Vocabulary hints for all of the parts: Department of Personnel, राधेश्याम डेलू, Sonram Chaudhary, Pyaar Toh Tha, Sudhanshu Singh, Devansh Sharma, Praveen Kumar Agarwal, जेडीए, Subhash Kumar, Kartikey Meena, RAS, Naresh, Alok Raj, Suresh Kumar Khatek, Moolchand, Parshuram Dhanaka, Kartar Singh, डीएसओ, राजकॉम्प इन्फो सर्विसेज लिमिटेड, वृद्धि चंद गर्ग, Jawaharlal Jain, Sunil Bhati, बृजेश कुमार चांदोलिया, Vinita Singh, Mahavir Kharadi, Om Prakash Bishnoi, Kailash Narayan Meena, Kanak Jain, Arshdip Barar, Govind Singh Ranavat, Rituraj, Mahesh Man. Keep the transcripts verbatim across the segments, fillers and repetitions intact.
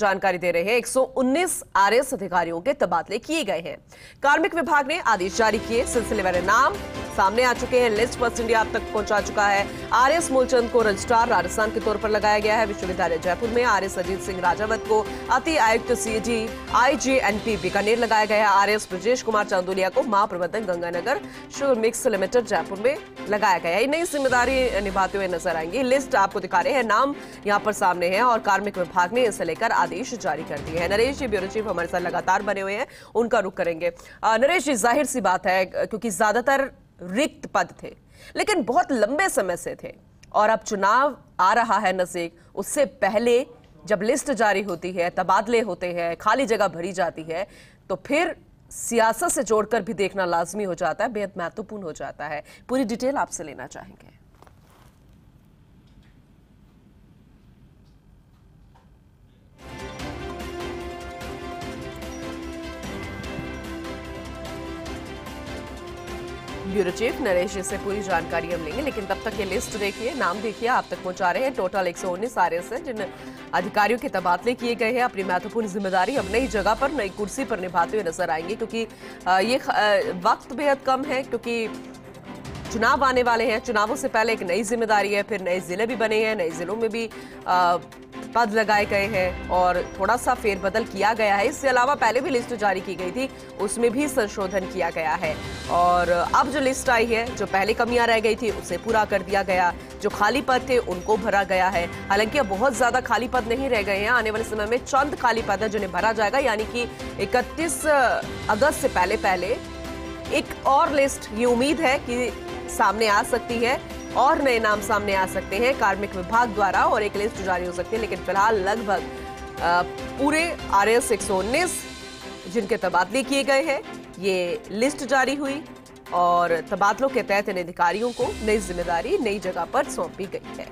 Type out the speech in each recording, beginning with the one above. जानकारी दे रहे हैं। एक सौ उन्नीस आरएस अधिकारियों के तबादले किए गए हैं। कार्मिक विभाग ने आदेश जारी किए, सिलसिले में नाम सामने आ चुके हैं। लिस्ट फर्स्ट इंडिया अब तक पहुंचा चुका है। आरएस मूलचंद को रजिस्ट्रार राजस्थान के तौर पर लगाया गया है। विश्वविद्यालय जयपुर में आरएस अजीत सिंह राजावत को अति आयुक्त सीजी आईजीएनपी बीकानेर लगाया गया है। आरएस बृजेश कुमार चांदोलिया को महाप्रबंधक Ganganagar sugar mills limited Jaipur में लगाया गया है। नई जिम्मेदारी निभाते हुए नजर आएंगी। लिस्ट आपको दिखा रहे हैं, नाम यहाँ पर सामने है और कार्मिक विभाग ने इसे लेकर आदेश जारी कर दिए हैं। नरेश जी ब्यूरो चीफ हमारे साथ लगातार बने हुए हैं, उनका रुख करेंगे। नरेश जी, जाहिर सी बात है क्योंकि ज्यादातर रिक्त पद थे लेकिन बहुत लंबे समय से थे और अब चुनाव आ रहा है नजदीक, उससे पहले जब लिस्ट जारी होती है, तबादले होते हैं, खाली जगह भरी जाती है तो फिर सियासत से जोड़कर भी देखना लाजमी हो जाता है, बेहद महत्वपूर्ण हो जाता है। पूरी डिटेल आपसे लेना चाहेंगे। ब्यूरो चीफ नरेश जी से पूरी जानकारी हम लेंगे, लेकिन तब तक ये लिस्ट देखिए, नाम देखिए, आप तक पहुंचा रहे हैं। टोटल एक सौ उन्नीस आरएस हैं जिन अधिकारियों के तबादले किए गए हैं। अपनी महत्वपूर्ण जिम्मेदारी अब नई जगह पर, नई कुर्सी पर निभाते हुए नजर आएंगे क्योंकि ये वक्त बेहद कम है, क्योंकि चुनाव आने वाले हैं। चुनावों से पहले एक नई जिम्मेदारी है, फिर नए जिले भी बने हैं, नए जिलों में भी पद लगाए गए हैं और थोड़ा सा फेरबदल किया गया है। इसके अलावा पहले भी लिस्ट जारी की गई थी, उसमें भी संशोधन किया गया है और अब जो लिस्ट आई है, जो पहले कमियां रह गई थी उसे पूरा कर दिया गया, जो खाली पद थे उनको भरा गया है। हालांकि अब बहुत ज्यादा खाली पद नहीं रह गए हैं, आने वाले समय में चंद खाली पद है जिन्हें भरा जाएगा, यानी कि इकतीस अगस्त से पहले पहले एक और लिस्ट ये उम्मीद है कि सामने आ सकती है और नए नाम सामने आ सकते हैं कार्मिक विभाग द्वारा और एक लिस्ट जारी हो सकती है। लेकिन फिलहाल लगभग पूरे आरएस एक सौ उन्नीस जिनके तबादले किए गए हैं, ये लिस्ट जारी हुई और तबादलों के तहत इन अधिकारियों को नई जिम्मेदारी नई जगह पर सौंपी गई है।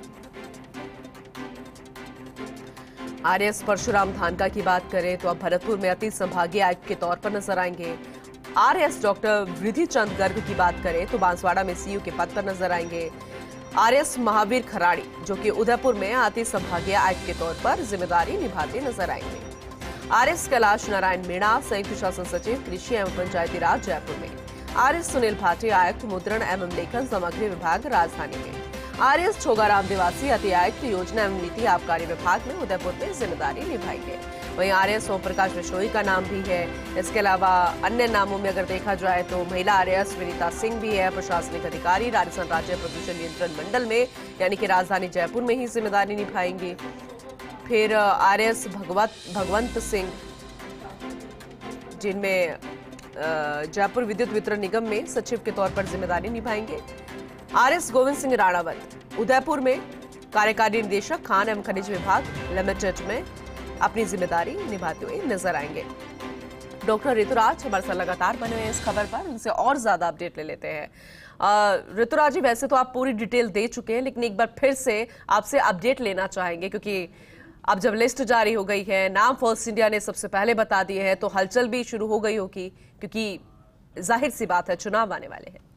आरएस परशुराम धानका की बात करें तो अब भरतपुर में अति संभागीय आयुक्त के तौर पर नजर आएंगे। आरएस डॉक्टर वृद्धि चंद गर्ग की बात करें तो बांसवाड़ा में सीयू के पद पर नजर आएंगे। आरएस महावीर खराड़ी जो कि उदयपुर में आती संभागीय आयुक्त के तौर पर जिम्मेदारी निभाते नजर आएंगे। आरएस कैलाश नारायण मीणा संयुक्त शासन सचिव कृषि एवं पंचायती राज जयपुर में। आरएस सुनील भाटी आयुक्त मुद्रण एवं लेखन सामग्री विभाग राजधानी में। आरएस छोगा राम निवासी अति आयुक्त योजना एवं नीति आबकारी विभाग में उदयपुर में जिम्मेदारी निभाएंगे। वहीं आरएस ओम प्रकाश बिश्नोई का नाम भी है। इसके अलावा अन्य नामों में अगर देखा जाए तो महिला आरएस विनीता सिंह भी है प्रशासनिक अधिकारी, राजस्थान राज्य प्रदूषण नियंत्रण मंडल में, यानी कि राजधानी जयपुर में ही जिम्मेदारी निभाएंगी। फिर आरएस भगवत भगवंत सिंह जिनमें जयपुर विद्युत वितरण निगम में सचिव के तौर पर जिम्मेदारी निभाएंगे। आरएस गोविंद सिंह राणावत उदयपुर में कार्यकारी निदेशक खान एवं खनिज विभाग लिमिटेड में अपनी जिम्मेदारी निभाते हुए नजर आएंगे। डॉक्टर ऋतुराज हमारे साथ लगातार बने हुए हैं इस खबर पर, उनसे और ज्यादा अपडेट ले लेते हैं। ऋतुराज जी, वैसे तो आप पूरी डिटेल दे चुके हैं लेकिन एक बार फिर से आपसे अपडेट लेना चाहेंगे क्योंकि अब जब लिस्ट जारी हो गई है, नाम फर्स्ट इंडिया ने सबसे पहले बता दिए हैं तो हलचल भी शुरू हो गई होगी क्योंकि जाहिर सी बात है चुनाव आने वाले हैं।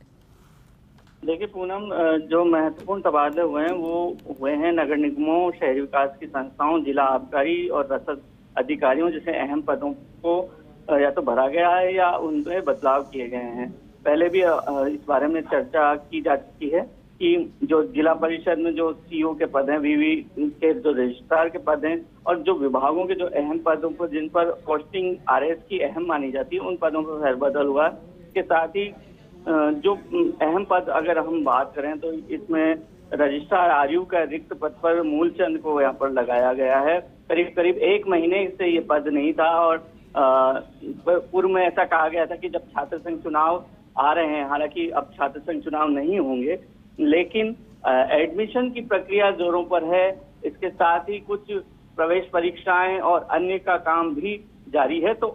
देखिए पूनम, जो महत्वपूर्ण तबादले हुए हैं वो हुए हैं नगर निगमों, शहरी विकास की संस्थाओं, जिला आबकारी और रसद अधिकारियों जैसे अहम पदों को या तो भरा गया है या उनमें बदलाव किए गए हैं। पहले भी इस बारे में चर्चा की जा चुकी है कि जो जिला परिषद में जो सीईओ के पद हैं, वीवी के जो रजिस्ट्रार के पद हैं और जो विभागों के जो अहम पदों पर जिन पर पोस्टिंग आरएस की अहम मानी जाती है, उन पदों पर फेरबदल हुआ। इसके साथ ही जो अहम पद अगर हम बात करें तो इसमें रजिस्ट्रार आरयू का रिक्त पद पर मूलचंद को यहाँ पर लगाया गया है। करीब करीब एक महीने से ये पद नहीं था और पूर्व में ऐसा कहा गया था कि जब छात्र संघ चुनाव आ रहे हैं, हालांकि अब छात्र संघ चुनाव नहीं होंगे लेकिन एडमिशन की प्रक्रिया जोरों पर है। इसके साथ ही कुछ प्रवेश परीक्षाएं और अन्य का काम भी जारी है, तो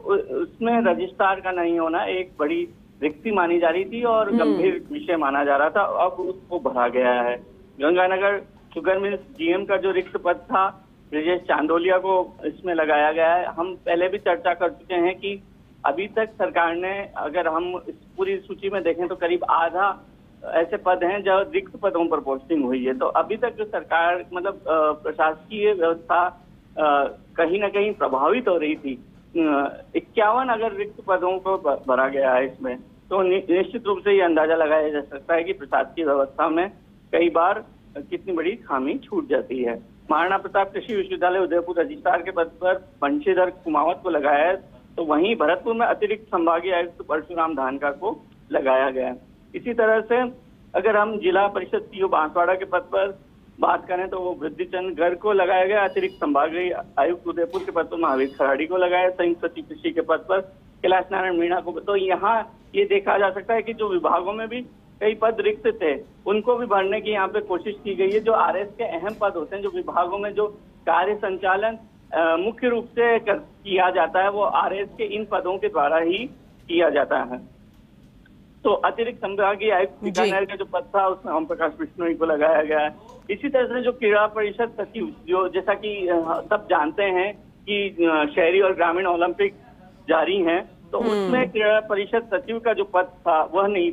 उसमें रजिस्ट्रार का नहीं होना एक बड़ी रिक्ति मानी जा रही थी और गंभीर विषय माना जा रहा था, अब उसको भरा गया है। गंगानगर शुगर मिल्स जीएम का जो रिक्त पद था, ब्रिजेश चांदोलिया को इसमें लगाया गया है। हम पहले भी चर्चा कर चुके हैं कि अभी तक सरकार ने, अगर हम इस पूरी सूची में देखें तो करीब आधा ऐसे पद हैं जो रिक्त पदों पर पोस्टिंग हुई है। तो अभी तक जो सरकार मतलब प्रशासकीय व्यवस्था कहीं ना कहीं प्रभावित हो रही थी। इक्यावन अगर रिक्त पदों को भरा गया है इसमें, तो निश्चित रूप से ये अंदाजा लगाया जा सकता है कि प्रशासकीय व्यवस्था में कई बार कितनी बड़ी खामी छूट जाती है। महाराणा प्रताप कृषि विश्वविद्यालय उदयपुर रजिस्ट्रार के पद पर बंशीधर कुमावत को लगाया है, तो वहीं भरतपुर में अतिरिक्त संभागीय आयुक्त परशुराम धानका को लगाया गया है। इसी तरह से अगर हम जिला परिषद सीओ बांसवाड़ा के पद पर बात करें तो वो वृद्धिचंद गर्ग को लगाया गया। अतिरिक्त संभागीय आयुक्त उदयपुर के पद पर महावीर खराड़ी को लगाया। संयुक्त सचिव कृषि के पद पर कैलाश नारायण मीणा को। तो यहाँ ये देखा जा सकता है कि जो विभागों में भी कई पद रिक्त थे उनको भी भरने की यहाँ पे कोशिश की गई है। जो आरएस के अहम पद होते हैं, जो विभागों में जो कार्य संचालन मुख्य रूप से कर, किया जाता है, वो आरएस के इन पदों के द्वारा ही किया जाता है। तो अतिरिक्त संभागीय आयुक्त बीकानेर का जो पद था उसमें ओम प्रकाश बिश्नोई को लगाया गया है। इसी तरह से जो क्रीड़ा परिषद सचिव, जो जैसा कि सब जानते हैं कि शहरी और ग्रामीण ओलंपिक जारी हैं, तो उसमें क्रीड़ा परिषद सचिव का जो पद था वह नहीं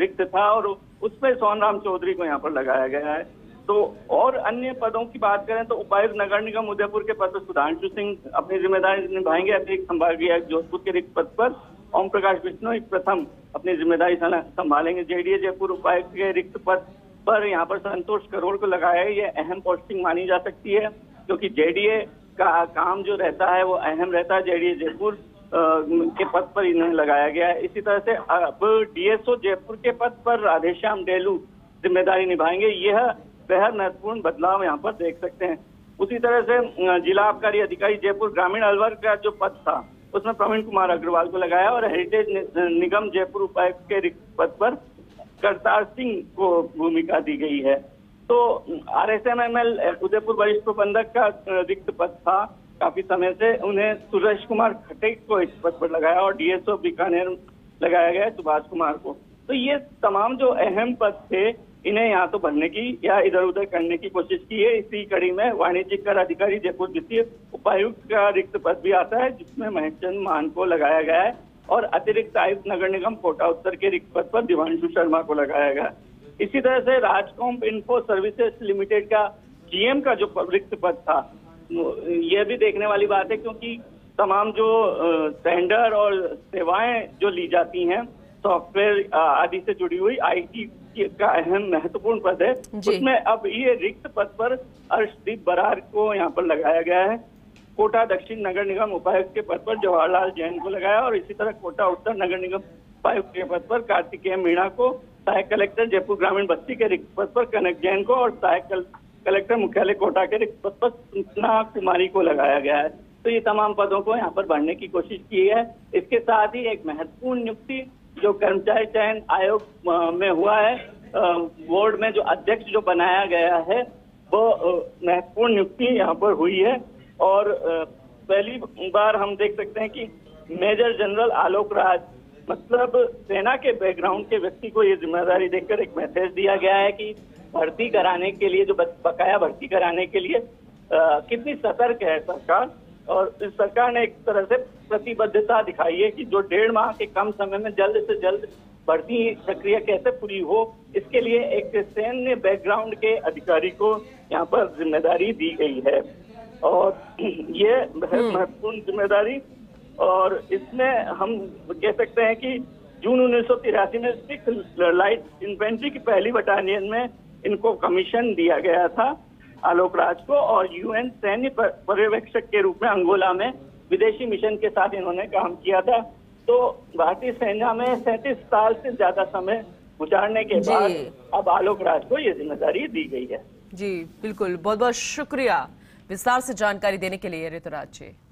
रिक्त था और उसमें सोनराम चौधरी को यहाँ पर लगाया गया है। तो और अन्य पदों की बात करें तो उपायुक्त नगर निगम उदयपुर के पद पर सुधांशु सिंह अपनी जिम्मेदारी निभाएंगे। अतिरिक्त संभागीय जोधपुर के रिक्त पद पर ओम प्रकाश बिश्नोई प्रथम अपनी जिम्मेदारी संभालेंगे। जेडीए जयपुर उपायुक्त के रिक्त पद पर यहाँ पर संतोष करोल को लगाया है। ये अहम पोस्टिंग मानी जा सकती है क्योंकि जेडीए का काम जो रहता है वो अहम रहता है। जेडीए जयपुर के पद पर इन्हें लगाया गया है। इसी तरह से अब डीएसओ जयपुर के पद पर राधेश्याम डेलू जिम्मेदारी निभाएंगे। यह बेहद महत्वपूर्ण बदलाव यहाँ पर देख सकते हैं। उसी तरह से जिला आबकारी अधिकारी जयपुर ग्रामीण अलवर का जो पद था उसमें प्रवीण कुमार अग्रवाल को लगाया और हेरिटेज निगम जयपुर उपायुक्त के रिक्त पद पर करतार सिंह को भूमिका दी गई है। तो आरएसएमएमएल उदयपुर वरिष्ठ प्रबंधक का रिक्त पद था काफी समय से, उन्हें सुरेश कुमार खटेक को इस पद पर लगाया और डीएसओ बीकानेर लगाया गया सुभाष कुमार को। तो ये तमाम जो अहम पद थे इन्हें यहाँ तो भरने की या इधर उधर करने की कोशिश की है। इसी कड़ी में वाणिज्यिक कर अधिकारी जयपुर द्वितीय उपायुक्त का रिक्त पद भी आता है जिसमें महेश मान को लगाया गया है और अतिरिक्त आयुक्त नगर निगम कोटा उत्तर के रिक्त पद पर देवांशु शर्मा को लगाया गया। इसी तरह से राजकॉम्प इन्फो सर्विसेज लिमिटेड का जीएम का जो रिक्त पद था यह भी देखने वाली बात है क्योंकि तमाम जो टेंडर और सेवाएं जो ली जाती हैं सॉफ्टवेयर आदि से जुड़ी हुई आईटी का अहम महत्वपूर्ण पद है, उसमें अब ये रिक्त पद पर अर्शदीप बरार को यहाँ पर लगाया गया है। कोटा दक्षिण नगर निगम उपायुक्त के पद पर जवाहरलाल जैन को लगाया और इसी तरह कोटा उत्तर नगर निगम उपायुक्त के पद पर कार्तिकेय मीणा को, सहायक कलेक्टर जयपुर ग्रामीण बस्ती के रिक्त पद पर कनक जैन को और सहायक कलेक्टर मुख्यालय कोटा के रिक्त पद पर सूचना कुमारी को लगाया गया है। तो ये तमाम पदों को यहाँ पर भरने की कोशिश की है। इसके साथ ही एक महत्वपूर्ण नियुक्ति जो कर्मचारी चयन आयोग में हुआ है, बोर्ड में जो अध्यक्ष जो बनाया गया है वो महत्वपूर्ण नियुक्ति यहाँ पर हुई है और पहली बार हम देख सकते हैं कि मेजर जनरल आलोक राज मतलब सेना के बैकग्राउंड के व्यक्ति को ये जिम्मेदारी देकर एक मैसेज दिया गया है कि भर्ती कराने के लिए जो बकाया भर्ती कराने के लिए आ, कितनी सतर्क है सरकार और इस सरकार ने एक तरह से प्रतिबद्धता दिखाई है कि जो डेढ़ माह के कम समय में जल्द से जल्द भर्ती प्रक्रिया कैसे पूरी हो, इसके लिए एक सैन्य बैकग्राउंड के अधिकारी को यहाँ पर जिम्मेदारी दी गई है और ये बहुत महत्वपूर्ण जिम्मेदारी। और इसमें हम कह सकते हैं कि जून उन्नीस सौ तिरासी में सिख लाइट इन्फेंट्री की पहली बटालियन में इनको कमीशन दिया गया था आलोक राज को और यूएन सैन्य पर्यवेक्षक के रूप में अंगोला में विदेशी मिशन के साथ इन्होंने काम किया था। तो भारतीय सेना में सैंतीस साल से ज्यादा समय गुजारने के बाद अब आलोक राज को ये जिम्मेदारी दी गई है। जी बिल्कुल, बहुत बहुत शुक्रिया विस्तार से जानकारी देने के लिए ऋतुराज जी।